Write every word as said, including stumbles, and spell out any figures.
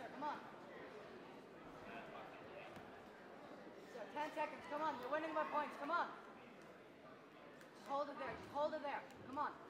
sir, come on. Sir, ten seconds, come on. You're winning by points, come on. Just hold it there, just hold it there. Come on.